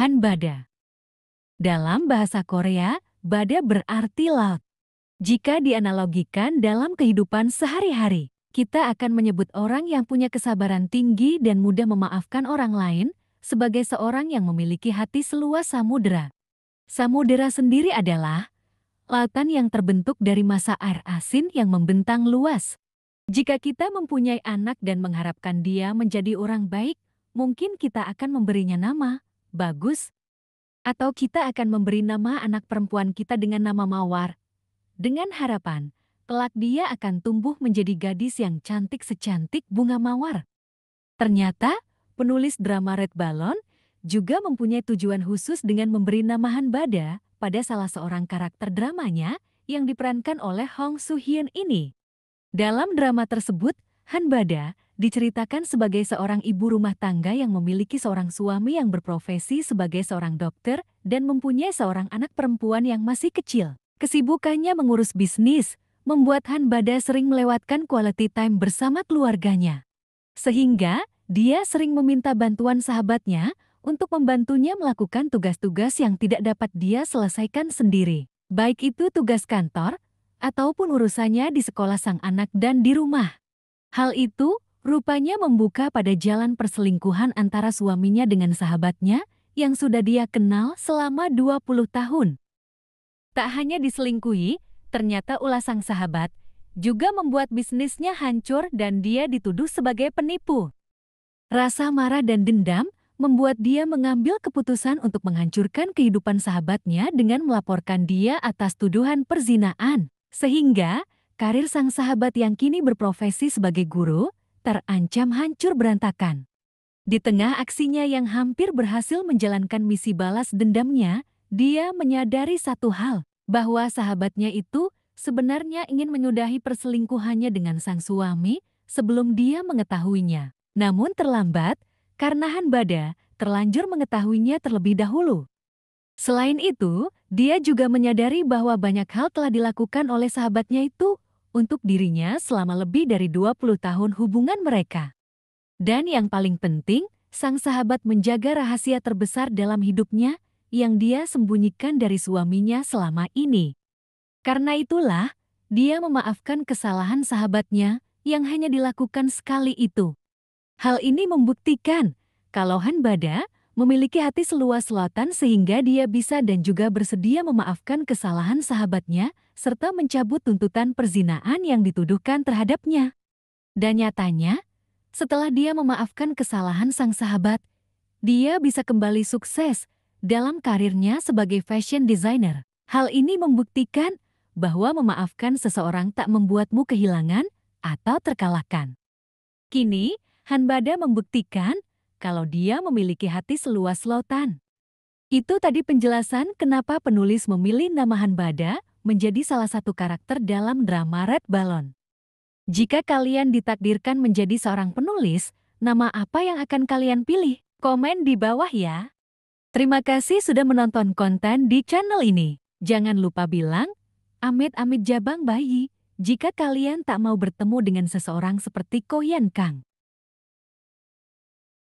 Han Bada. Dalam bahasa Korea, bada berarti laut. Jika dianalogikan dalam kehidupan sehari-hari, kita akan menyebut orang yang punya kesabaran tinggi dan mudah memaafkan orang lain sebagai seorang yang memiliki hati seluas samudera. Samudera sendiri adalah lautan yang terbentuk dari massa air asin yang membentang luas. Jika kita mempunyai anak dan mengharapkan dia menjadi orang baik, mungkin kita akan memberinya nama Bagus, atau kita akan memberi nama anak perempuan kita dengan nama Mawar. Dengan harapan, kelak dia akan tumbuh menjadi gadis yang cantik secantik bunga mawar. Ternyata, penulis drama Red Balloon juga mempunyai tujuan khusus dengan memberi nama Han Bada pada salah seorang karakter dramanya yang diperankan oleh Hong Suhyun ini. Dalam drama tersebut, Han Bada diceritakan sebagai seorang ibu rumah tangga yang memiliki seorang suami yang berprofesi sebagai seorang dokter dan mempunyai seorang anak perempuan yang masih kecil. Kesibukannya mengurus bisnis membuat Han Bada sering melewatkan quality time bersama keluarganya. Sehingga, dia sering meminta bantuan sahabatnya untuk membantunya melakukan tugas-tugas yang tidak dapat dia selesaikan sendiri. Baik itu tugas kantor, ataupun urusannya di sekolah sang anak dan di rumah. Hal itu rupanya membuka pada jalan perselingkuhan antara suaminya dengan sahabatnya yang sudah dia kenal selama 20 tahun. Tak hanya diselingkuhi, ternyata ulah sang sahabat juga membuat bisnisnya hancur dan dia dituduh sebagai penipu. Rasa marah dan dendam membuat dia mengambil keputusan untuk menghancurkan kehidupan sahabatnya dengan melaporkan dia atas tuduhan perzinaan. Sehingga, karir sang sahabat yang kini berprofesi sebagai guru terancam hancur berantakan. Di tengah aksinya yang hampir berhasil menjalankan misi balas dendamnya, dia menyadari satu hal, bahwa sahabatnya itu sebenarnya ingin menyudahi perselingkuhannya dengan sang suami sebelum dia mengetahuinya. Namun terlambat, karena Han Bada terlanjur mengetahuinya terlebih dahulu. Selain itu, dia juga menyadari bahwa banyak hal telah dilakukan oleh sahabatnya itu untuk dirinya selama lebih dari 20 tahun hubungan mereka. Dan yang paling penting, sang sahabat menjaga rahasia terbesar dalam hidupnya, yang dia sembunyikan dari suaminya selama ini. Karena itulah, dia memaafkan kesalahan sahabatnya yang hanya dilakukan sekali itu. Hal ini membuktikan kalau Han Bada memiliki hati seluas lautan sehingga dia bisa dan juga bersedia memaafkan kesalahan sahabatnya serta mencabut tuntutan perzinaan yang dituduhkan terhadapnya. Dan nyatanya, setelah dia memaafkan kesalahan sang sahabat, dia bisa kembali sukses dalam karirnya sebagai fashion designer. Hal ini membuktikan bahwa memaafkan seseorang tak membuatmu kehilangan atau terkalahkan. Kini, Han Bada membuktikan kalau dia memiliki hati seluas lautan. Itu tadi penjelasan kenapa penulis memilih nama Han Bada menjadi salah satu karakter dalam drama Red Balloon. Jika kalian ditakdirkan menjadi seorang penulis, nama apa yang akan kalian pilih? Komen di bawah ya. Terima kasih sudah menonton konten di channel ini. Jangan lupa bilang, amit-amit jabang bayi, jika kalian tak mau bertemu dengan seseorang seperti Ko Yan Kang.